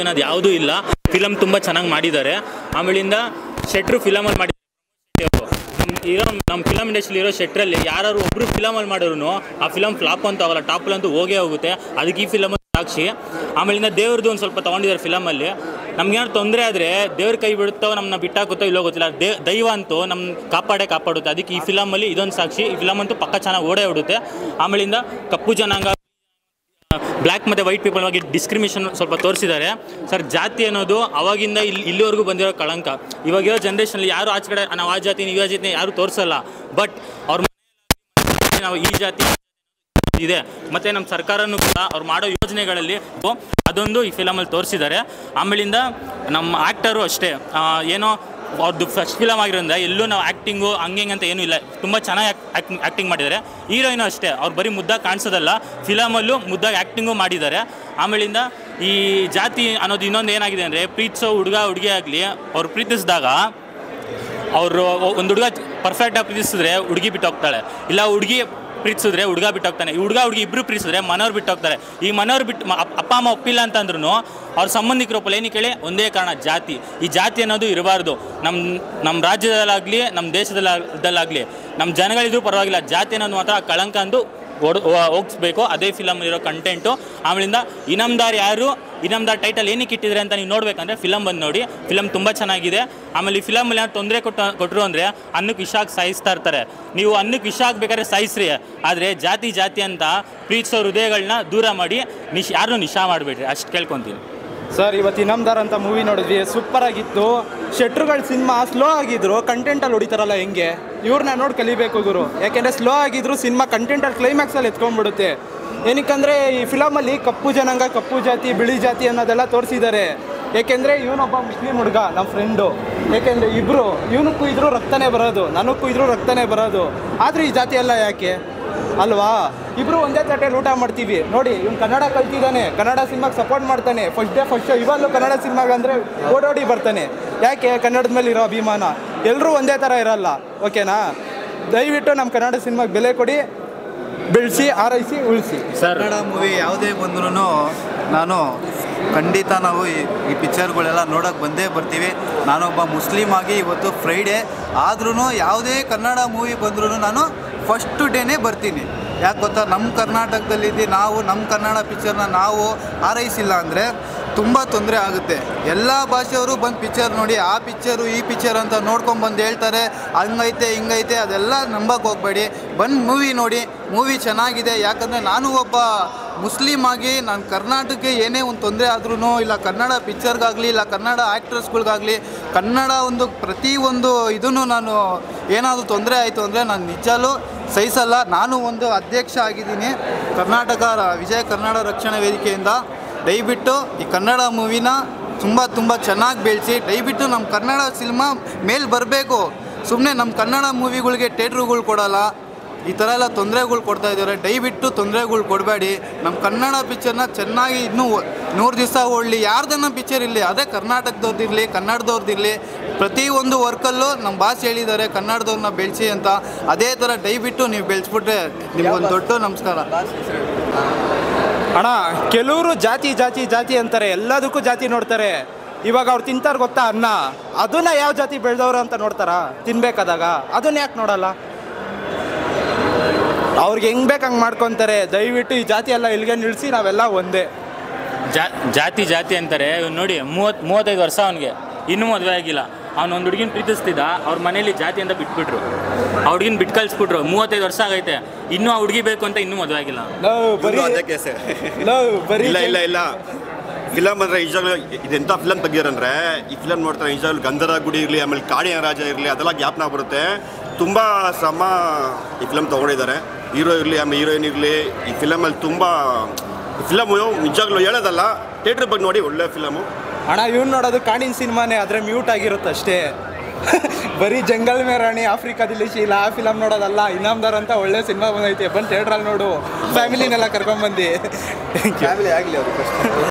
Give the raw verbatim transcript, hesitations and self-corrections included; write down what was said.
ಅನ್ನೋದು ಯಾವುದೂ ಇಲ್ಲ. ಫಿಲಮ್ ತುಂಬಾ ಚೆನ್ನಾಗಿ ಮಾಡಿದ್ದಾರೆ. ಆಮೇಲಿಂದ ಶೆಟ್ರು ಫಿಲಮ್ ಅಲ್ಲಿ ಮಾಡಿದ್ರು. ಈಗ ನಮ್ಮ ಫಿಲಮ್ ಇಂಡಸ್ಟ್ರಿಯಲ್ಲಿ ಇರೋ ಶೆಟ್ರಲ್ಲಿ ಯಾರು ಒಬ್ರು ಫಿಲಮ್ ಅಲ್ಲಿ ಮಾಡಿದ್ರು ಆ ಫಿಲಮ್ ಫ್ಲಾಪ್ ಅಂತ ಆಗಲ್ಲ, ಟಾಪ್ ಅಲ್ಲಿ ಅಂತೂ ಹೋಗೇ ಹೋಗುತ್ತೆ. ಅದಕ್ಕೆ ಈ ಫಿಲಮ್ ಸಾಕ್ಷಿ. ಆಮೇಲಿಂದ ದೇವ್ರದ್ದು ಒಂದು ಸ್ವಲ್ಪ ತಗೊಂಡಿದ್ದಾರೆ ಫಿಲಮಲ್ಲಿ. ನಮ್ಗೇನಾದ್ರು ತೊಂದರೆ ಆದರೆ ದೇವ್ರ ಕೈ ಬಿಡುತ್ತೋ ನಮ್ಮನ್ನ ಬಿಟ್ಟಾಕುತ್ತೋ ಇಲ್ಲೋ ಗೊತ್ತಿಲ್ಲ, ದೇ ದೈವ ಅಂತೂ ನಮ್ಮ ಕಾಪಾಡೇ ಕಾಪಾಡುತ್ತೆ. ಅದಕ್ಕೆ ಈ ಫಿಲಮಲ್ಲಿ ಇದೊಂದು ಸಾಕ್ಷಿ. ಈ ಫಿಲಮ್ ಅಂತೂ ಪಕ್ಕ ಚೆನ್ನಾಗಿ ಓಡೇ ಓಡುತ್ತೆ. ಆಮೇಲಿಂದ ಕಪ್ಪು ಜನಾಂಗ, ಬ್ಲ್ಯಾಕ್ ಮತ್ತು ವೈಟ್ ಪೀಪಲ್ ಬಗ್ಗೆ ಡಿಸ್ಕ್ರಿಮಿನೇಷನ್ ಸ್ವಲ್ಪ ತೋರಿಸಿದ್ದಾರೆ. ಸರ್, ಜಾತಿ ಅನ್ನೋದು ಅವಾಗಿಂದ ಇಲ್ಲಿ ಇಲ್ಲಿವರೆಗೂ ಬಂದಿರೋ ಕಳಂಕ. ಇವಾಗಿರೋ ಜನ್ರೇಷನಲ್ಲಿ ಯಾರು ಆಚೆ ಕಡೆ ನಾವು ಆ ಜಾತಿ ನೀವು ಆ ಜಾತಿ ಯಾರೂ ತೋರಿಸಲ್ಲ. ಬಟ್ ಅವ್ರ ನಾವು ಈ ಜಾತಿ ಇದೆ ಮತ್ತು ನಮ್ಮ ಸರ್ಕಾರನೂ ಕೂಡ ಅವ್ರು ಮಾಡೋ ಯೋಜನೆಗಳಲ್ಲಿ ಅದೊಂದು ಈ ಫಿಲಮಲ್ಲಿ ತೋರಿಸಿದ್ದಾರೆ. ಆಮೇಲಿಂದ ನಮ್ಮ ಆ್ಯಕ್ಟರು ಅಷ್ಟೇ, ಏನೋ ಅವ್ರದ್ದು ಫಸ್ಟ್ ಫಿಲಮ್ ಆಗಿರೋದ್ರಿಂದ ಎಲ್ಲೂ ನಾವು ಆ್ಯಕ್ಟಿಂಗು ಹಂಗೆ ಹಿಂಗೆ ಅಂತ ಏನೂ ಇಲ್ಲ, ತುಂಬ ಚೆನ್ನಾಗಿ ಆ್ಯಕ್ಟ್ ಆ್ಯಕ್ಟಿಂಗ್ ಮಾಡಿದ್ದಾರೆ. ಹೀರೋಯಿನು ಅಷ್ಟೇ, ಅವ್ರು ಬರೀ ಮುದ್ದಾಗಿ ಕಾಣಿಸೋದಲ್ಲ, ಫಿಲಮಲ್ಲೂ ಮುದ್ದಾಗಿ ಆ್ಯಕ್ಟಿಂಗು ಮಾಡಿದ್ದಾರೆ. ಆಮೇಲಿಂದ ಈ ಜಾತಿ ಅನ್ನೋದು ಇನ್ನೊಂದು ಏನಾಗಿದೆ ಅಂದರೆ, ಪ್ರೀತಿಸೋ ಹುಡುಗ ಹುಡುಗಿ ಆಗಲಿ ಅವ್ರು ಪ್ರೀತಿಸಿದಾಗ ಅವರು ಒಂದು ಹುಡುಗ ಪರ್ಫೆಕ್ಟಾಗಿ ಪ್ರೀತಿಸಿದ್ರೆ ಹುಡುಗಿ ಬಿಟ್ಟು ಹೋಗ್ತಾಳೆ, ಇಲ್ಲ ಹುಡುಗಿ ಪ್ರೀತಿಸಿದ್ರೆ ಹುಡುಗ ಬಿಟ್ಟೋಗ್ತಾನೆ. ಈ ಹುಡುಗ ಹುಡುಗಿ ಇಬ್ಬರು ಪ್ರೀತಿಸಿದ್ರೆ ಮನೋರು ಬಿಟ್ಟೋಗ್ತಾರೆ. ಈ ಮನೋರು ಬಿಟ್ಟು ಅಪ್ಪ ಅಮ್ಮ ಒಪ್ಪಿಲ್ಲ ಅಂತಂದ್ರೂ ಅವ್ರ ಸಂಬಂಧಿಕರ ಒಪ್ಪಲ್ಲ. ಏನಕ್ಕೆ ಹೇಳಿ? ಒಂದೇ ಕಾರಣ, ಜಾತಿ. ಈ ಜಾತಿ ಅನ್ನೋದು ಇರಬಾರ್ದು. ನಮ್ಮ ನಮ್ಮ ರಾಜ್ಯದಲ್ಲಾಗಲಿ ನಮ್ಮ ದೇಶದಲ್ಲಾಗಲಿ ನಮ್ಮ ಜನಗಳಿದ್ರೂ ಪರವಾಗಿಲ್ಲ, ಜಾತಿ ಅನ್ನೋದು ಮಾತ್ರ ಕಳಂಕ ಅಂದು ಓಡ್ ಹೋಗಿಸ್ಬೇಕು. ಅದೇ ಫಿಲಮ್ ಇರೋ ಕಂಟೆಂಟು. ಆಮೇಲಿಂದ ಇನಾಮ್ದಾರ್ ಯಾರು, ಇನಾಮ್ದಾರ್ ಟೈಟಲ್ ಏನಕ್ಕೆ ಇಟ್ಟಿದ್ದಾರೆ ಅಂತ ನೀವು ನೋಡಬೇಕಂದ್ರೆ ಫಿಲಮ್ ಬಂದು ನೋಡಿ. ಫಿಲಮ್ ತುಂಬ ಚೆನ್ನಾಗಿದೆ. ಆಮೇಲೆ ಈ ಫಿಲಮಲ್ಲಿ ಯಾರು ತೊಂದರೆ ಕೊಟ್ಟು ಕೊಟ್ಟರು ಅಂದರೆ ಅನ್ನಕ್ಕೆ ವಿಷ ಹಾಕಿ ಸಾಯಿಸ್ತಾ ಇರ್ತಾರೆ. ನೀವು ಅನ್ನಕ್ಕೆ ವಿಷ ಹಾಕಬೇಕಾದ್ರೆ ಸಾಯಿಸ್ರಿ, ಆದರೆ ಜಾತಿ ಜಾತಿ ಅಂತ ಪ್ರೀತಿಸೋ ಹೃದಯಗಳನ್ನ ದೂರ ಮಾಡಿ, ನಿಶ್ ಯಾರನ್ನೂ ನಿಶಾ ಮಾಡಿಬಿಡ್ರಿ. ಅಷ್ಟು ಕೇಳ್ಕೊತೀನಿ. ಸರ್, ಇವತ್ತು ಇನಾಮ್ದಾರ್ ಅಂತ ಮೂವಿ ನೋಡಿದ್ವಿ, ಸೂಪರಾಗಿತ್ತು. ಶೆಟ್ರುಗಳ ಸಿನಿಮಾ ಸ್ಲೋ ಆಗಿದ್ರು ಕಂಟೆಂಟಲ್ಲಿ ಹೊಡಿತಾರಲ್ಲ, ಹೆಂಗೆ ಇವ್ರನ್ನ ನೋಡಿ ಕಲಿಬೇಕು ಗುರು. ಯಾಕೆಂದರೆ ಸ್ಲೋ ಆಗಿದ್ರು ಸಿನಿಮಾ ಕಂಟೆಂಟಲ್ಲಿ ಕ್ಲೈಮ್ಯಾಕ್ಸಲ್ಲಿ ಎತ್ಕೊಂಡ್ಬಿಡುತ್ತೆ. ಏನಕ್ಕಂದರೆ ಈ ಫಿಲಮಲ್ಲಿ ಕಪ್ಪು ಜನಾಂಗ, ಕಪ್ಪು ಜಾತಿ, ಬಿಳಿ ಜಾತಿ ಅನ್ನೋದೆಲ್ಲ ತೋರಿಸಿದ್ದಾರೆ. ಏಕೆಂದರೆ ಇವನೊಬ್ಬ ಮುಸ್ಲಿಂ ಹುಡುಗ, ನಮ್ಮ ಫ್ರೆಂಡು. ಏಕೆಂದರೆ ಇಬ್ಬರು ಇವನಕ್ಕೂ ಇದ್ರೂ ರಕ್ತನೇ ಬರೋದು, ನನಗೂ ಇದ್ರೂ ರಕ್ತನೇ ಬರೋದು, ಆದರೆ ಈ ಜಾತಿ ಎಲ್ಲ ಯಾಕೆ ಅಲ್ವಾ? ಇಬ್ಬರು ಒಂದೇ ತಟ್ಟೆಯಲ್ಲಿ ಊಟ ಮಾಡ್ತೀವಿ ನೋಡಿ. ಇವ್ನು ಕನ್ನಡ ಕಲ್ತಿದ್ದಾನೆ, ಕನ್ನಡ ಸಿನಿಮಾಗೆ ಸಪೋರ್ಟ್ ಮಾಡ್ತಾನೆ. ಫಸ್ಟ್ ಡೇ ಫಸ್ಟ್ ಶೋ ಇವಾಗಲೂ ಕನ್ನಡ ಸಿನಿಮಾಗಂದರೆ ಓಡೋಡಿ ಬರ್ತಾನೆ. ಯಾಕೆ? ಕನ್ನಡದ ಮೇಲೆ ಇರೋ ಅಭಿಮಾನ. ಎಲ್ಲರೂ ಒಂದೇ ಥರ ಇರೋಲ್ಲ, ಓಕೆನಾ? ದಯವಿಟ್ಟು ನಮ್ಮ ಕನ್ನಡ ಸಿನಿಮಾಗೆ ಬೆಲೆ ಕೊಡಿ, ಬೆಳೆಸಿ, ಆರೈಸಿ, ಉಳಿಸಿ. ಕನ್ನಡ ಮೂವಿ ಯಾವುದೇ ಬಂದ್ರೂ ನಾನು ಖಂಡಿತ ನಾವು ಈ ಪಿಕ್ಚರ್ಗಳೆಲ್ಲ ನೋಡೋಕ್ಕೆ ಬಂದೇ ಬರ್ತೀವಿ. ನಾನೊಬ್ಬ ಮುಸ್ಲಿಮ್ ಆಗಿ ಇವತ್ತು ಫ್ರೈಡೇ ಆದ್ರೂ ಯಾವುದೇ ಕನ್ನಡ ಮೂವಿ ಬಂದ್ರೂ ನಾನು ಫಸ್ಟು ಡೇನೇ ಬರ್ತೀನಿ. ಯಾಕೆ ಗೊತ್ತಾ? ನಮ್ಮ ಕರ್ನಾಟಕದಲ್ಲಿದ್ದು ನಾವು ನಮ್ಮ ಕನ್ನಡ ಪಿಕ್ಚರ್ನ ನಾವು ಆರೈಸಿಲ್ಲ ಅಂದರೆ ತುಂಬ ತೊಂದರೆ ಆಗುತ್ತೆ. ಎಲ್ಲ ಭಾಷೆಯವರು ಬಂದು ಪಿಕ್ಚರ್ ನೋಡಿ, ಆ ಪಿಕ್ಚರು ಈ ಪಿಕ್ಚರ್ ಅಂತ ನೋಡ್ಕೊಂಡು ಬಂದು ಹೇಳ್ತಾರೆ ಹಂಗೈತೆ ಹಿಂಗೈತೆ, ಅದೆಲ್ಲ ನಂಬಕ್ಕೆ ಹೋಗಬೇಡಿ. ಬಂದು ಮೂವಿ ನೋಡಿ, ಮೂವಿ ಚೆನ್ನಾಗಿದೆ. ಯಾಕಂದರೆ ನಾನು ಒಬ್ಬ ಮುಸ್ಲಿಮ್ ಆಗಿ ನಾನು ಕರ್ನಾಟಕಕ್ಕೆ ಏನೇ ಒಂದು ತೊಂದರೆ ಆದ್ರೂ, ಇಲ್ಲ ಕನ್ನಡ ಪಿಕ್ಚರ್ಗಾಗಲಿ, ಇಲ್ಲ ಕನ್ನಡ ಆ್ಯಕ್ಟ್ರಸ್ಗಳಿಗಾಗಲಿ, ಕನ್ನಡ ಒಂದು ಪ್ರತಿಯೊಂದು ಇದನ್ನು ನಾನು ಏನಾದರೂ ತೊಂದರೆ ಆಯಿತು ಅಂದರೆ ನಾನು ನಿಜಲ್ಲೂ ಸಹಿಸಲ್ಲ. ನಾನು ಒಂದು ಅಧ್ಯಕ್ಷ ಆಗಿದ್ದೀನಿ ಕರ್ನಾಟಕ ವಿಜಯ ಕನ್ನಡ ರಕ್ಷಣಾ ವೇದಿಕೆಯಿಂದ. ದಯವಿಟ್ಟು ಈ ಕನ್ನಡ ಮೂವಿನ ತುಂಬ ತುಂಬ ಚೆನ್ನಾಗಿ ಬೆಳೆಸಿ. ದಯವಿಟ್ಟು ನಮ್ಮ ಕನ್ನಡ ಸಿನಿಮಾ ಮೇಲೆ ಬರಬೇಕು. ಸುಮ್ಮನೆ ನಮ್ಮ ಕನ್ನಡ ಮೂವಿಗಳಿಗೆ ಥಿಯೇಟ್ರುಗಳು ಕೊಡೋಲ್ಲ, ಈ ಥರ ಎಲ್ಲ ತೊಂದರೆಗಳು ಕೊಡ್ತಾ ಇದ್ದಾರೆ. ದಯವಿಟ್ಟು ತೊಂದರೆಗಳು ಕೊಡಬೇಡಿ. ನಮ್ಮ ಕನ್ನಡ ಪಿಕ್ಚರ್ನ ಚೆನ್ನಾಗಿ ಇನ್ನೂ ನೂರು ದಿವಸ ಓಡಲಿ. ಯಾರ್ದನ್ನ ಪಿಕ್ಚರ್ ಇರಲಿ, ಅದೇ ಕರ್ನಾಟಕದವ್ರದ್ದಿರಲಿ, ಕನ್ನಡದವ್ರದ್ದಿರಲಿ, ಪ್ರತಿಯೊಂದು ವರ್ಕಲ್ಲೂ ನಮ್ಮ ಭಾಷೆ ಹೇಳಿದ್ದಾರೆ ಕನ್ನಡದವ್ರನ್ನ ಬೆಳೆಸಿ ಅಂತ. ಅದೇ ಥರ ದಯವಿಟ್ಟು ನೀವು ಬೆಳೆಸ್ಬಿಟ್ರೆ ನಿಮಗೊಂದು ದೊಡ್ಡ ನಮಸ್ಕಾರ. ಅಣ್ಣ, ಕೆಲವರು ಜಾತಿ ಜಾತಿ ಜಾತಿ ಅಂತಾರೆ, ಎಲ್ಲದಕ್ಕೂ ಜಾತಿ ನೋಡ್ತಾರೆ. ಇವಾಗ ಅವ್ರು ತಿಂತಾರೆ ಗೊತ್ತಾ ಅನ್ನ, ಅದನ್ನ ಯಾವ ಜಾತಿ ಬೆಳೆದವರು ಅಂತ ನೋಡ್ತಾರ? ತಿನ್ಬೇಕಾದಾಗ ಅದನ್ನ ಯಾಕೆ ನೋಡಲ್ಲ? ಅವ್ರಿಗೆ ಹೆಂಗೆ ಬೇಕು ಹಂಗೆ ಮಾಡ್ಕೊತಾರೆ. ದಯವಿಟ್ಟು ಈ ಜಾತಿ ಎಲ್ಲ ಇಲ್ಲಿಗೆ ನಿಲ್ಲಿಸಿ, ನಾವೆಲ್ಲ ಒಂದೇ. ಜಾ ಜಾತಿ ಜಾತಿ ಅಂತಾರೆ. ಇವ್ನು ನೋಡಿ, ಮೂವತ್ತು ಮೂವತ್ತೈದು ವರ್ಷ ಅವನಿಗೆ, ಇನ್ನೂ ಮದುವೆ ಆಗಿಲ್ಲ. ಅವ್ನೊಂದು ಹುಡುಗಿನ ಪ್ರೀತಿಸ್ತಿದ್ದ, ಅವ್ರ ಮನೇಲಿ ಜಾತಿ ಅಂತ ಬಿಟ್ಬಿಟ್ರು, ಆ ಹುಡುಗಿನ ಬಿಟ್ಟು ಕಳಿಸ್ಬಿಟ್ರು. ಮೂವತ್ತೈದು ವರ್ಷ ಆಗೈತೆ, ಇನ್ನೂ ಆ ಹುಡುಗಿ ಬೇಕು ಅಂತ ಇನ್ನೂ ಮದುವೆ ಆಗಿಲ್ಲ. ಇಲ್ಲ ಇಲ್ಲ ಇಲ್ಲ ಫಿಲಮ್ ಅಂದರೆ ಈಜಾಗಲೂ ಇದೆಂಥ ಫಿಲಮ್ ತೆಗಿಯಾರಂದರೆ, ಈ ಫಿಲಮ್ ನೋಡ್ತಾರೆ ಈಜಾಗಲೂ ಗಂಧರ ಗುಡಿ ಇರಲಿ, ಆಮೇಲೆ ಕಾಡಿಯ ರಾಜ ಇರಲಿ, ಅದೆಲ್ಲ ಜ್ಞಾಪನ ಬರುತ್ತೆ. ತುಂಬ ಶ್ರಮ ಈ ಫಿಲಮ್ ತೊಗೊಂಡಿದ್ದಾರೆ. ಹೀರೋ ಇರಲಿ, ಆಮೇಲೆ ಹೀರೋಯಿನ್ ಇರಲಿ, ಈ ಫಿಲಮಲ್ಲಿ ತುಂಬ ಫಿಲಮು ನಿಜಾಗ್ಲೂ ಹೇಳೋದಲ್ಲ, ಥಿಯೇಟ್ರ್ ಬಗ್ಗೆ ನೋಡಿ, ಒಳ್ಳೆ ಫಿಲಮು. ಅಣ್ಣ, ಇವ್ನು ನೋಡೋದು ಕಾಡಿನ ಸಿನಿಮಾನೇ, ಆದರೆ ಮ್ಯೂಟ್ ಆಗಿರುತ್ತೆ ಅಷ್ಟೇ. ಬರೀ ಜಂಗಲ್ ಮೇ ರಾಣಿ, ಆಫ್ರಿಕಾದಲ್ಲಿ ಶೀಲ, ಆ ಫಿಲಮ್ ನೋಡೋದಲ್ಲ. ಇನಾಮ್ದಾರ್ ಅಂತ ಒಳ್ಳೆ ಸಿನಿಮಾ ಬಂದೈತೆ, ಬಂದು ಥಿಯೇಟ್ರಲ್ಲಿ ನೋಡು, ಫ್ಯಾಮಿಲಿನೆಲ್ಲ ಕರ್ಕೊಂಡ್ಬಂದು. ಫ್ಯಾಮಿಲಿ ಆಗಲಿ ಅವರು.